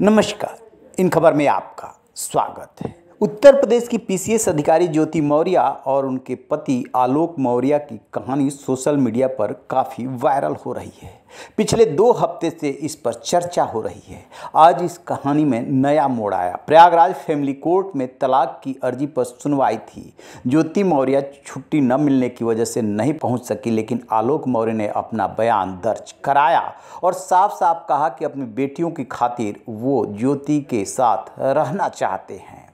नमस्कार, इन खबर में आपका स्वागत है। उत्तर प्रदेश की पीसीएस अधिकारी ज्योति मौर्य और उनके पति आलोक मौर्य की कहानी सोशल मीडिया पर काफ़ी वायरल हो रही है। पिछले 2 हफ्ते से इस पर चर्चा हो रही है। आज इस कहानी में नया मोड़ आया। प्रयागराज फैमिली कोर्ट में तलाक की अर्जी पर सुनवाई थी। ज्योति मौर्य छुट्टी न मिलने की वजह से नहीं पहुंच सकी, लेकिन आलोक मौर्य ने अपना बयान दर्ज कराया और साफ साफ कहा कि अपनी बेटियों की खातिर वो ज्योति के साथ रहना चाहते हैं।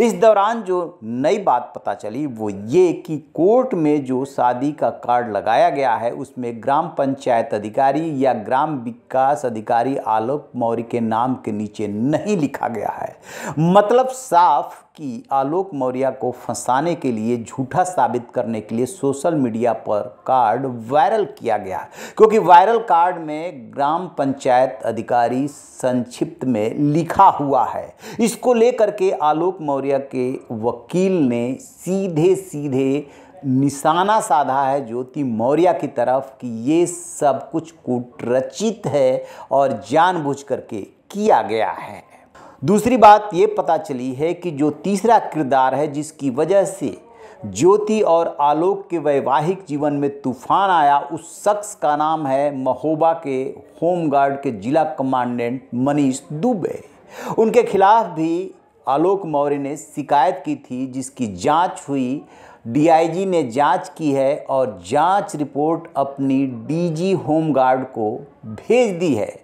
इस दौरान जो नई बात पता चली वो ये कि कोर्ट में जो शादी का कार्ड लगाया गया है उसमें ग्राम पंचायत अधिकारी या ग्राम विकास अधिकारी आलोक मौर्य के नाम के नीचे नहीं लिखा गया है। मतलब साफ कि आलोक मौर्य को फंसाने के लिए, झूठा साबित करने के लिए सोशल मीडिया पर कार्ड वायरल किया गया, क्योंकि वायरल कार्ड में ग्राम पंचायत अधिकारी संक्षिप्त में लिखा हुआ है। इसको लेकर के आलोक मौर्य के वकील ने सीधे सीधे निशाना साधा है ज्योति मौर्य की तरफ कि ये सब कुछ कूटरचित है और जानबूझ करके किया गया है। दूसरी बात ये पता चली है कि जो तीसरा किरदार है, जिसकी वजह से ज्योति और आलोक के वैवाहिक जीवन में तूफान आया, उस शख्स का नाम है महोबा के होमगार्ड के जिला कमांडेंट मनीष दुबे। उनके खिलाफ भी आलोक मौर्य ने शिकायत की थी, जिसकी जांच हुई। डीआईजी ने जांच की है और जांच रिपोर्ट अपनी डीजी होमगार्ड को भेज दी है।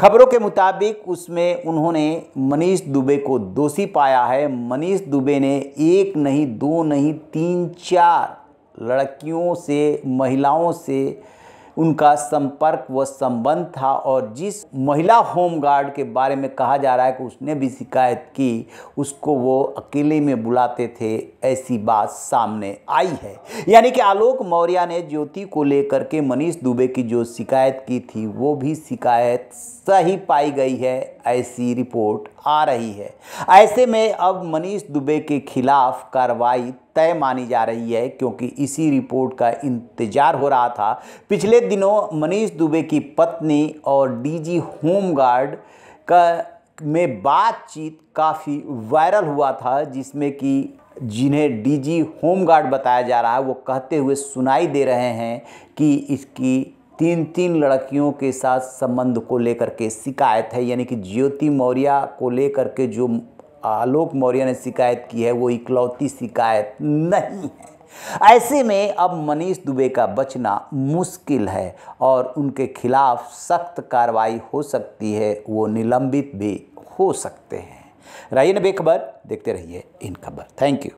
खबरों के मुताबिक उसमें उन्होंने मनीष दुबे को दोषी पाया है। मनीष दुबे ने 1 नहीं 2 नहीं 3 4 लड़कियों से, महिलाओं से उनका संपर्क व संबंध था और जिस महिला होमगार्ड के बारे में कहा जा रहा है कि उसने भी शिकायत की, उसको वो अकेले में बुलाते थे, ऐसी बात सामने आई है। यानी कि आलोक मौर्य ने ज्योति को लेकर के मनीष दुबे की जो शिकायत की थी वो भी शिकायत सही पाई गई है, ऐसी रिपोर्ट आ रही है। ऐसे में अब मनीष दुबे के खिलाफ कार्रवाई तय मानी जा रही है, क्योंकि इसी रिपोर्ट का इंतजार हो रहा था। पिछले दिनों मनीष दुबे की पत्नी और डीजी होमगार्ड का में बातचीत काफ़ी वायरल हुआ था, जिसमें कि जिन्हें डीजी होमगार्ड बताया जा रहा है वो कहते हुए सुनाई दे रहे हैं कि इसकी 3-3 लड़कियों के साथ संबंध को लेकर के शिकायत है। यानी कि ज्योति मौर्य को लेकर के जो आलोक मौर्य ने शिकायत की है वो इकलौती शिकायत नहीं है। ऐसे में अब मनीष दुबे का बचना मुश्किल है और उनके खिलाफ सख्त कार्रवाई हो सकती है, वो निलंबित भी हो सकते हैं। रहिए ना बेखबर, देखते रहिए इन खबर। Thank you.